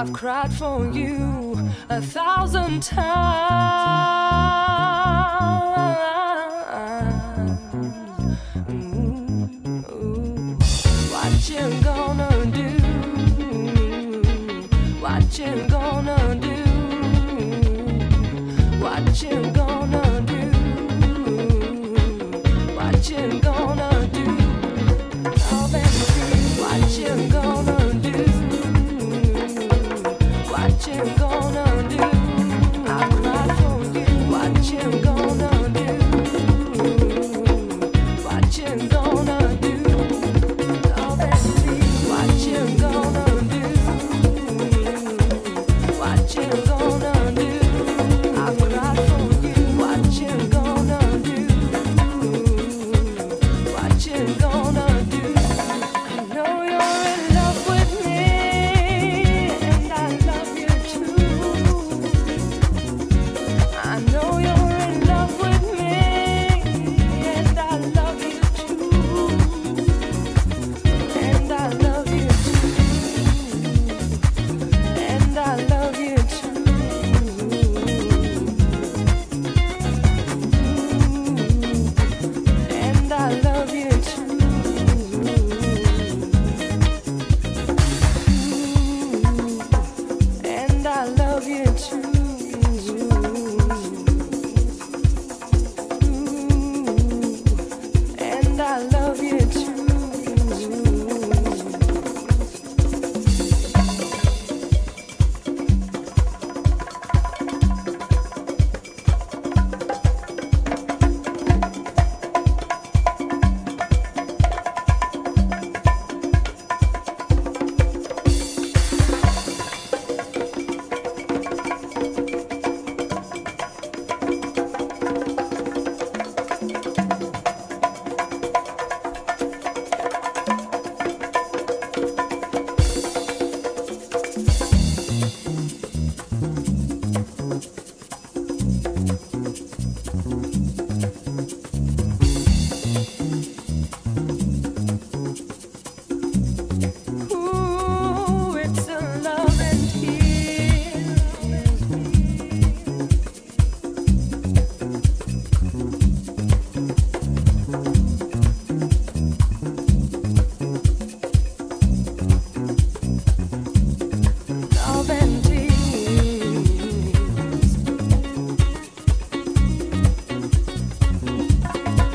I've cried for you 1,000 times. Ooh, what you gonna do? What you gonna do? What you gonna do? What you gonna do? Oh, baby, what you gonna do? What you gonna do? I cried for you. What you gonna do? What you gonna do? Oh, baby, what you gonna do? What you gonna do? I cried for you. What you gonna do? What you gonna do? I've cried for you. Love and tears.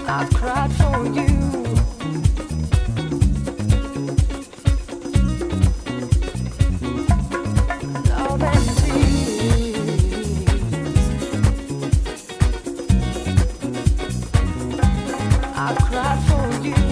I've cried for you.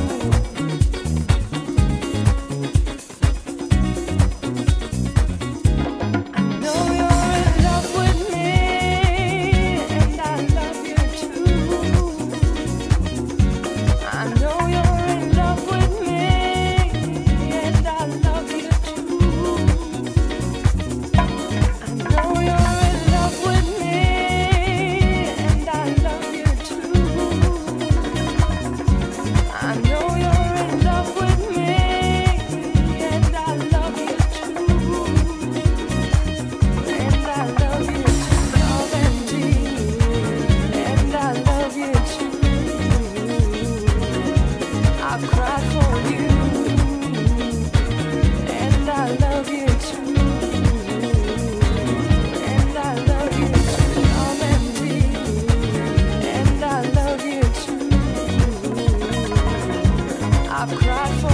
I know you're in love with me, and I love you too. I know you're in love with me, and I love you too. I know you're in love with me, and I love you too. I know you're in love with me, and I love you too. And I love you too, love and tears. And I love you too. I've cried for you, and I love you too, and I love you too, love and tears, and I love you too. I've cried for